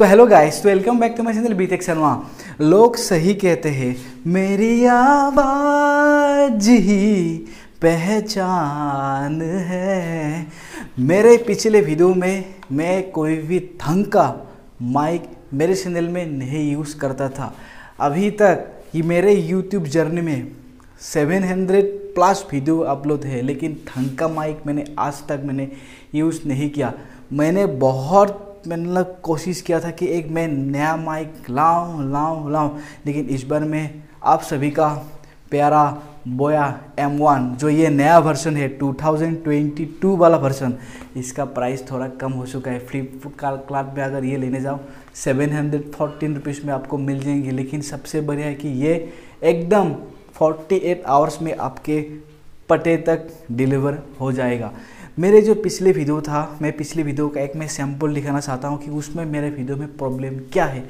तो hello guys, welcome back to my channel B tech Sharma. लोग सही कहते हैं, मेरी आवाज ही पहचान है। मेरे पिछले वीडियो में मैं कोई भी ढंग का माइक मेरे चैनल में नहीं यूज़ करता था। अभी तक ये मेरे यूट्यूब जर्नी में 700 प्लस वीडियो अपलोड है, लेकिन ढंग का माइक मैंने आज तक यूज़ नहीं किया। मैंने बहुत कोशिश किया था कि एक मैं नया माइक लाऊं, लेकिन इस बार मैं आप सभी का प्यारा बोया M1 जो ये नया वर्जन है 2022 वाला वर्जन, इसका प्राइस थोड़ा कम हो चुका है। फ्लिपकार्ट में अगर ये लेने जाओ 714 रुपीज़ में आपको मिल जाएंगे, लेकिन सबसे बढ़िया है कि ये एकदम 48 आवर्स में आपके पते तक डिलीवर हो जाएगा। मेरे जो पिछले वीडियो था, मैं पिछले वीडियो का एक मैं सैम्पल दिखाना चाहता हूँ कि उसमें मेरे वीडियो में प्रॉब्लम क्या है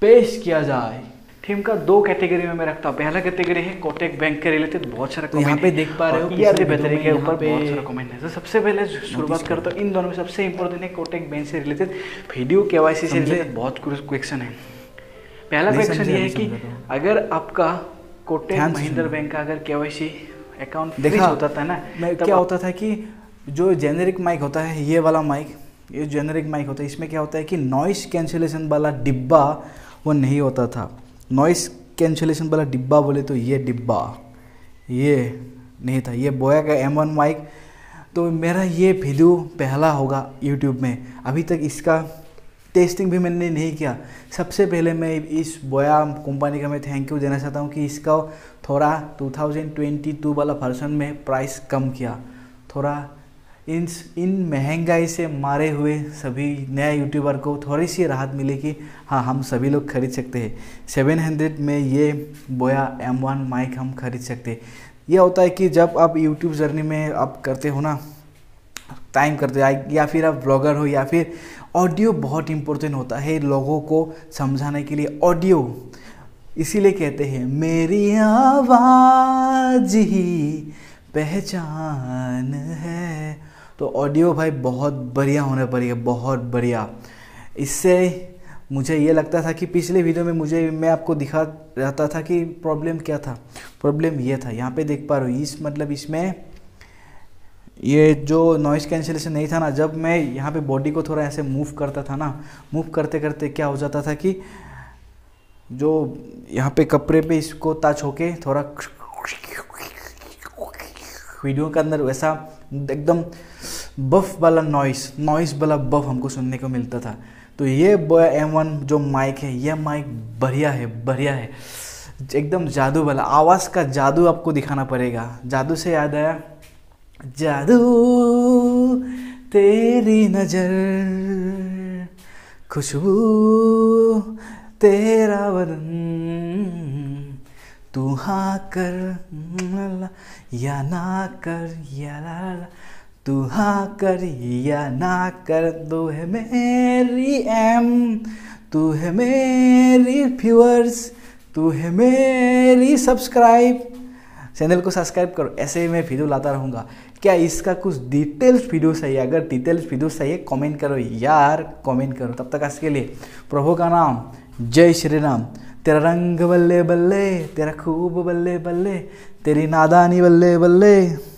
पेश किया जाए। थीम का दो कैटेगरी में मैं रखता हूँ। पहला कैटेगरी है कोटक बैंक के रिलेटेड, बहुत सारा कमेंट यहाँ पे देख पा रहे हो, पीआरडी बैटरी के ऊपर बहुत सारा कमेंट है। तो सबसे पहले शुरुआत करता हूँ, इन दोनों में सबसे इम्पोर्टेंट है कोटक बैंक से रिलेटेड वीडियो केवाईसी से रिलेटेड बहुत क्वेश्चन है। पहला क्वेश्चन ये है कि अगर आपका कोटक महिंद्रा बैंक का अगर केवाईसी अकाउंट देखा होता था ना, क्या होता था कि जो जेनेरिक माइक होता है, ये वाला माइक, ये जेनेरिक माइक होता है, इसमें क्या होता है कि नॉइस कैंसिलेशन वाला डिब्बा वो नहीं होता था। नॉइस कैंसिलेशन वाला डिब्बा बोले तो ये डिब्बा ये नहीं था, ये बोया का M1 माइक। तो मेरा ये वीडियो पहला होगा यूट्यूब में, अभी तक इसका टेस्टिंग भी मैंने नहीं किया। सबसे पहले मैं इस बोया कंपनी का मैं थैंक यू देना चाहता हूँ कि इसका थोड़ा 2022 वाला वर्जन में प्राइस कम किया। थोड़ा इन महंगाई से मारे हुए सभी नए यूट्यूबर को थोड़ी सी राहत मिले कि हाँ, हम सभी लोग खरीद सकते हैं। 700 में ये बोया M1 माइक हम खरीद सकते हैं। यह होता है कि जब आप यूट्यूब जर्नी में आप करते हो ना, टाइम करते हो, या फिर आप ब्लॉगर हो, या फिर ऑडियो बहुत इम्पोर्टेंट होता है लोगों को समझाने के लिए। ऑडियो इसीलिए कहते हैं मेरी आवाज़ ही पहचान है। तो ऑडियो भाई बहुत बढ़िया होना पड़ेगा, बहुत बढ़िया। इससे मुझे ये लगता था कि पिछले वीडियो में मैं आपको दिखा रहता था कि प्रॉब्लम क्या था। प्रॉब्लम ये था, यहाँ पे देख पा रहे हो, इस इसमें ये जो नॉइस कैंसिलेशन नहीं था ना, जब मैं यहाँ पे बॉडी को थोड़ा ऐसे मूव करता था ना, मूव करते करते क्या हो जाता था कि जो यहाँ पे कपड़े पे इसको टच होके थोड़ा वीडियो के अंदर वैसा एकदम बफ वाला नॉइस वाला बफ हमको सुनने को मिलता था। तो ये बोया M1 जो माइक है, यह माइक बढ़िया है, बढ़िया है एकदम जादू वाला। आवाज़ का जादू आपको दिखाना पड़ेगा। जादू से याद आया, जादू तेरी नजर, खुशबू तेरा वदन, तू हाँ कर या ना कर, या ला तू हाँ कर या ना कर, तू है मेरी एम, तू है मेरी व्यूअर्स, तू है मेरी सब्सक्राइब। चैनल को सब्सक्राइब करो, ऐसे ही मैं वीडियो लाता रहूँगा। क्या इसका कुछ डिटेल्स वीडियो चाहिए? अगर डिटेल्स वीडियो चाहिए कमेंट करो यार, कमेंट करो। तब तक आज के लिए प्रभु का नाम, जय श्री राम। तेरा रंग बल्ले बल्ले, तेरा खूब बल्ले बल्ले, तेरी नादानी बल्ले बल्ले।